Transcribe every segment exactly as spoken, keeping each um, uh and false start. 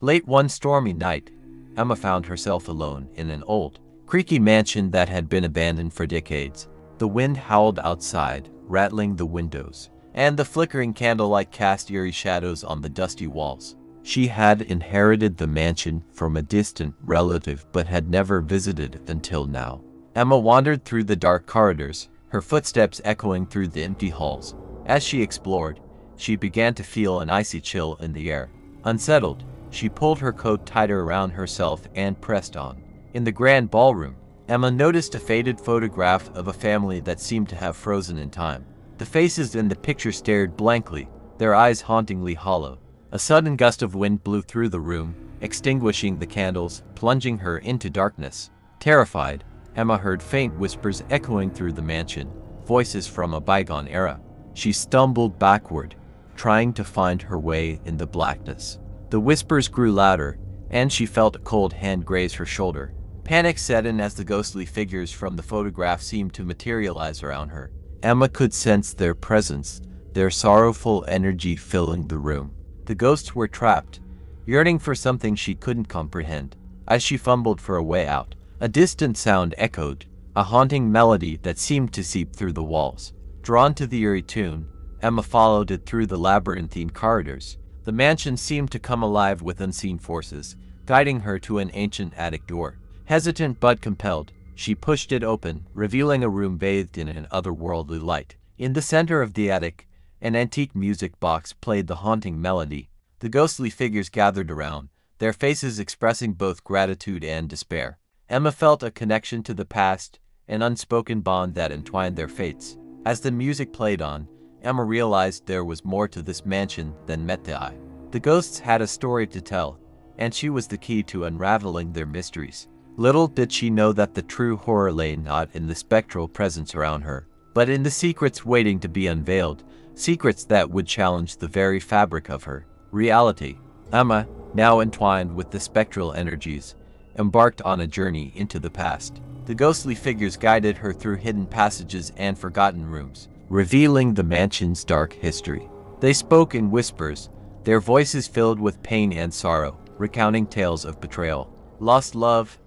Late one stormy night, Emma found herself alone in an old, creaky mansion that had been abandoned for decades. The wind howled outside, rattling the windows, and the flickering candlelight cast eerie shadows on the dusty walls. She had inherited the mansion from a distant relative but had never visited it until now. Emma wandered through the dark corridors, her footsteps echoing through the empty halls. As she explored, she began to feel an icy chill in the air. Unsettled, she pulled her coat tighter around herself and pressed on. In the grand ballroom, Emma noticed a faded photograph of a family that seemed to have frozen in time. The faces in the picture stared blankly, their eyes hauntingly hollow. A sudden gust of wind blew through the room, extinguishing the candles, plunging her into darkness. Terrified, Emma heard faint whispers echoing through the mansion, voices from a bygone era. She stumbled backward, trying to find her way in the blackness. The whispers grew louder, and she felt a cold hand graze her shoulder. Panic set in as the ghostly figures from the photograph seemed to materialize around her. Emma could sense their presence, their sorrowful energy filling the room. The ghosts were trapped, yearning for something she couldn't comprehend. As she fumbled for a way out, a distant sound echoed, a haunting melody that seemed to seep through the walls. Drawn to the eerie tune, Emma followed it through the labyrinthine corridors. The mansion seemed to come alive with unseen forces, guiding her to an ancient attic door. Hesitant but compelled, she pushed it open, revealing a room bathed in an otherworldly light. In the center of the attic, an antique music box played the haunting melody. The ghostly figures gathered around, their faces expressing both gratitude and despair. Emma felt a connection to the past, an unspoken bond that entwined their fates. As the music played on, Emma realized there was more to this mansion than met the eye. The ghosts had a story to tell, and she was the key to unraveling their mysteries. Little did she know that the true horror lay not in the spectral presence around her, but in the secrets waiting to be unveiled, secrets that would challenge the very fabric of her reality. Emma, now entwined with the spectral energies, embarked on a journey into the past. The ghostly figures guided her through hidden passages and forgotten rooms, revealing the mansion's dark history. They spoke in whispers, their voices filled with pain and sorrow, recounting tales of betrayal, lost love,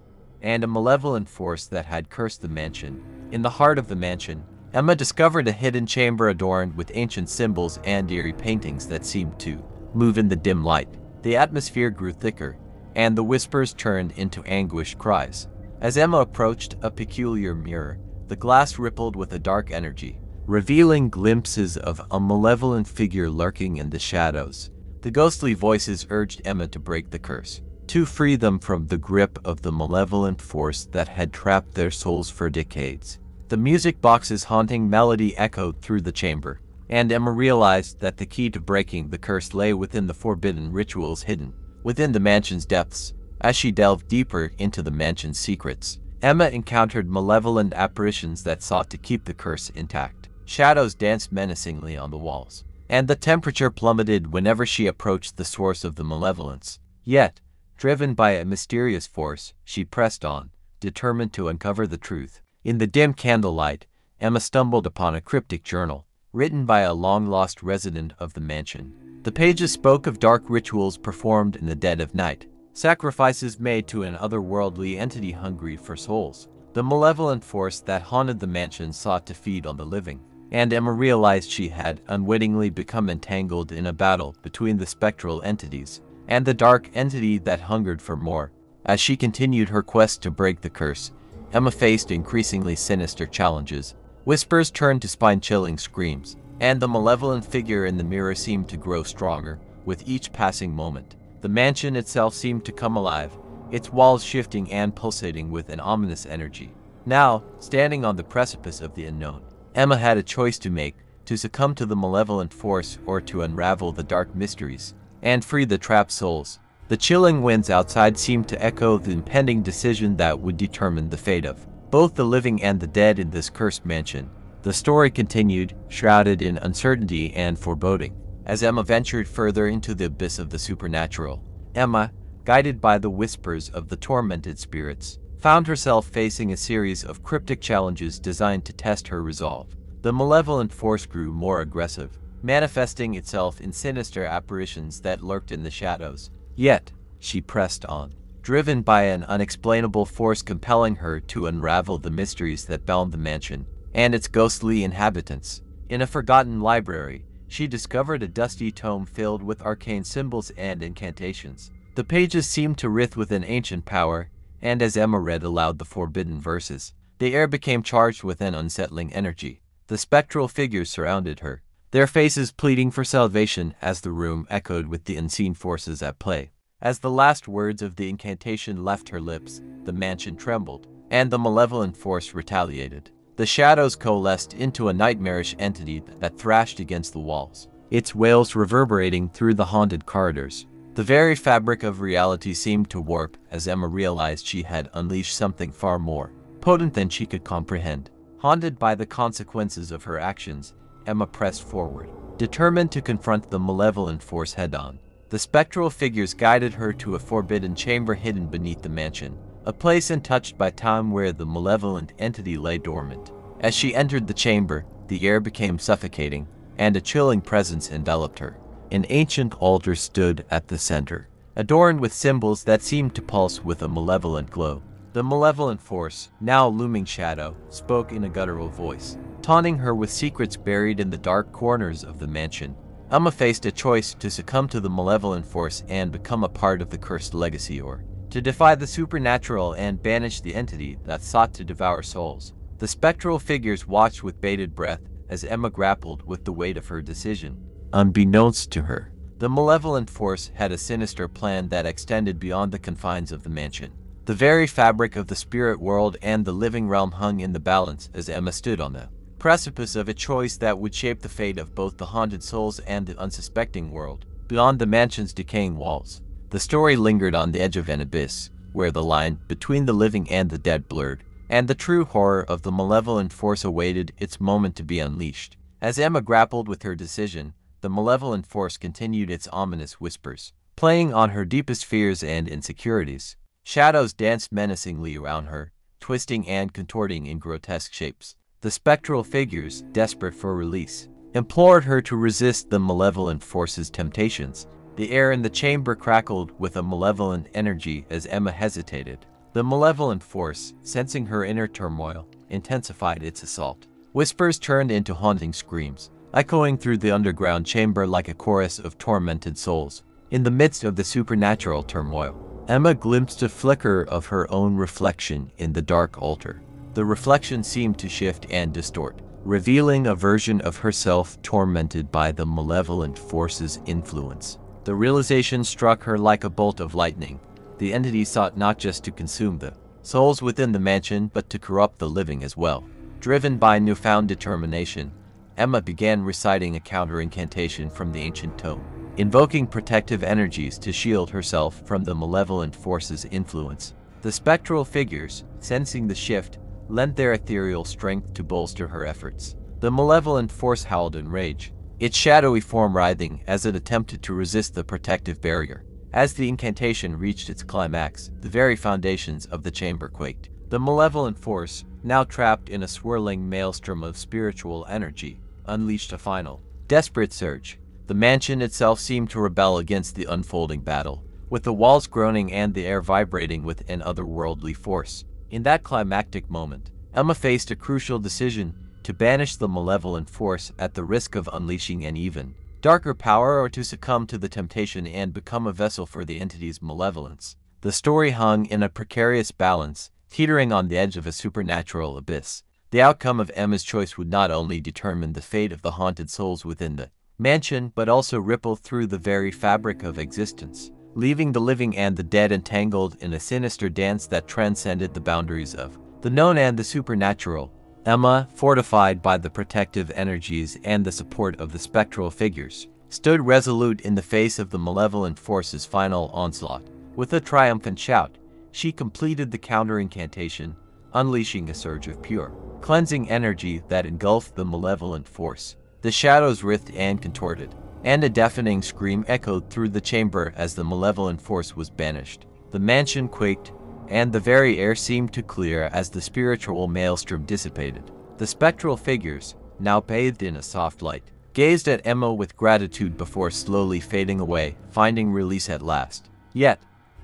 and a malevolent force that had cursed the mansion. In the heart of the mansion, Emma discovered a hidden chamber adorned with ancient symbols and eerie paintings that seemed to move in the dim light. The atmosphere grew thicker, and the whispers turned into anguished cries. As Emma approached a peculiar mirror, the glass rippled with a dark energy, revealing glimpses of a malevolent figure lurking in the shadows. The ghostly voices urged Emma to break the curse, to free them from the grip of the malevolent force that had trapped their souls for decades. The music box's haunting melody echoed through the chamber, and Emma realized that the key to breaking the curse lay within the forbidden rituals hidden within the mansion's depths. As she delved deeper into the mansion's secrets, Emma encountered malevolent apparitions that sought to keep the curse intact. Shadows danced menacingly on the walls, and the temperature plummeted whenever she approached the source of the malevolence. Yet, driven by a mysterious force, she pressed on, determined to uncover the truth. In the dim candlelight, Emma stumbled upon a cryptic journal, written by a long-lost resident of the mansion. The pages spoke of dark rituals performed in the dead of night, sacrifices made to an otherworldly entity hungry for souls. The malevolent force that haunted the mansion sought to feed on the living, and Emma realized she had unwittingly become entangled in a battle between the spectral entities and the dark entity that hungered for more. As she continued her quest to break the curse, Emma faced increasingly sinister challenges. Whispers turned to spine-chilling screams, and the malevolent figure in the mirror seemed to grow stronger with each passing moment. The mansion itself seemed to come alive, its walls shifting and pulsating with an ominous energy. Now, standing on the precipice of the unknown, Emma had a choice to make, to succumb to the malevolent force or to unravel the dark mysteries and free the trapped souls. The chilling winds outside seemed to echo the impending decision that would determine the fate of both the living and the dead in this cursed mansion. The story continued, shrouded in uncertainty and foreboding. As Emma ventured further into the abyss of the supernatural, Emma, guided by the whispers of the tormented spirits, found herself facing a series of cryptic challenges designed to test her resolve. The malevolent force grew more aggressive, manifesting itself in sinister apparitions that lurked in the shadows. Yet, she pressed on, driven by an unexplainable force compelling her to unravel the mysteries that bound the mansion and its ghostly inhabitants. In a forgotten library, she discovered a dusty tome filled with arcane symbols and incantations. The pages seemed to writhe with an ancient power, and as Emma read aloud the forbidden verses, the air became charged with an unsettling energy. The spectral figures surrounded her, their faces pleading for salvation as the room echoed with the unseen forces at play. As the last words of the incantation left her lips, the mansion trembled, and the malevolent force retaliated. The shadows coalesced into a nightmarish entity that thrashed against the walls, its wails reverberating through the haunted corridors. The very fabric of reality seemed to warp as Emma realized she had unleashed something far more potent than she could comprehend. Haunted by the consequences of her actions, Emma pressed forward, determined to confront the malevolent force head-on. The spectral figures guided her to a forbidden chamber hidden beneath the mansion, a place untouched by time where the malevolent entity lay dormant. As she entered the chamber, the air became suffocating, and a chilling presence enveloped her. An ancient altar stood at the center, adorned with symbols that seemed to pulse with a malevolent glow. The malevolent force, now a looming shadow, spoke in a guttural voice, taunting her with secrets buried in the dark corners of the mansion. Emma faced a choice to succumb to the malevolent force and become a part of the cursed legacy, or to defy the supernatural and banish the entity that sought to devour souls. The spectral figures watched with bated breath as Emma grappled with the weight of her decision. Unbeknownst to her, the malevolent force had a sinister plan that extended beyond the confines of the mansion. The very fabric of the spirit world and the living realm hung in the balance as Emma stood on the precipice of a choice that would shape the fate of both the haunted souls and the unsuspecting world. Beyond the mansion's decaying walls, the story lingered on the edge of an abyss, where the line between the living and the dead blurred, and the true horror of the malevolent force awaited its moment to be unleashed. As Emma grappled with her decision, the malevolent force continued its ominous whispers, playing on her deepest fears and insecurities. Shadows danced menacingly around her, twisting and contorting in grotesque shapes. The spectral figures, desperate for release, implored her to resist the malevolent force's temptations. The air in the chamber crackled with a malevolent energy as Emma hesitated. The malevolent force, sensing her inner turmoil, intensified its assault. Whispers turned into haunting screams, echoing through the underground chamber like a chorus of tormented souls. In the midst of the supernatural turmoil, Emma glimpsed a flicker of her own reflection in the dark altar. The reflection seemed to shift and distort, revealing a version of herself tormented by the malevolent force's influence. The realization struck her like a bolt of lightning. The entity sought not just to consume the souls within the mansion, but to corrupt the living as well. Driven by newfound determination, Emma began reciting a counter incantation from the ancient tome, invoking protective energies to shield herself from the malevolent force's influence. The spectral figures, sensing the shift, lent their ethereal strength to bolster her efforts. The malevolent force howled in rage, its shadowy form writhing as it attempted to resist the protective barrier. As the incantation reached its climax, the very foundations of the chamber quaked. The malevolent force, now trapped in a swirling maelstrom of spiritual energy, unleashed a final, desperate surge. The mansion itself seemed to rebel against the unfolding battle, with the walls groaning and the air vibrating with an otherworldly force. In that climactic moment, Emma faced a crucial decision: to banish the malevolent force at the risk of unleashing an even darker power, or to succumb to the temptation and become a vessel for the entity's malevolence. The story hung in a precarious balance, teetering on the edge of a supernatural abyss. The outcome of Emma's choice would not only determine the fate of the haunted souls within the mansion, but also ripple through the very fabric of existence, leaving the living and the dead entangled in a sinister dance that transcended the boundaries of the known and the supernatural. Emma, fortified by the protective energies and the support of the spectral figures, stood resolute in the face of the malevolent force's final onslaught. With a triumphant shout, she completed the counter incantation, unleashing a surge of pure, cleansing energy that engulfed the malevolent force. The shadows writhed and contorted, and a deafening scream echoed through the chamber as the malevolent force was banished. The mansion quaked, and the very air seemed to clear as the spiritual maelstrom dissipated. The spectral figures, now bathed in a soft light, gazed at Emma with gratitude before slowly fading away, finding release at last. Yet,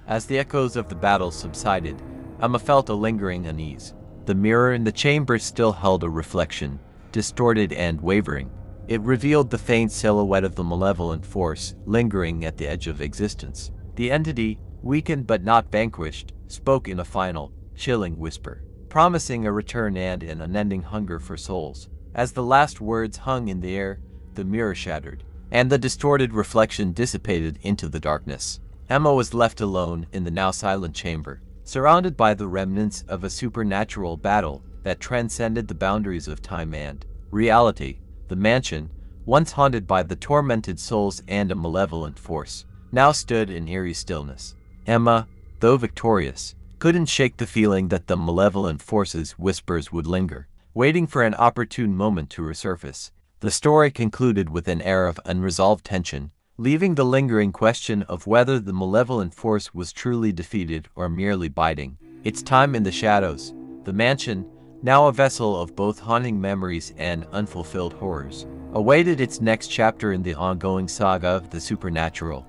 As the echoes of the battle subsided, Emma felt a lingering unease. The mirror in the chamber still held a reflection, distorted and wavering. It revealed the faint silhouette of the malevolent force lingering at the edge of existence. The entity, weakened but not vanquished, spoke in a final, chilling whisper, promising a return and an unending hunger for souls. As the last words hung in the air, the mirror shattered, and the distorted reflection dissipated into the darkness. Emma was left alone in the now silent chamber, surrounded by the remnants of a supernatural battle that transcended the boundaries of time and reality. The mansion, once haunted by the tormented souls and a malevolent force, now stood in eerie stillness. Emma, though victorious, couldn't shake the feeling that the malevolent force's whispers would linger, waiting for an opportune moment to resurface. The story concluded with an air of unresolved tension, leaving the lingering question of whether the malevolent force was truly defeated or merely biding its time in the shadows. The mansion, now a vessel of both haunting memories and unfulfilled horrors, awaited its next chapter in the ongoing saga of the supernatural.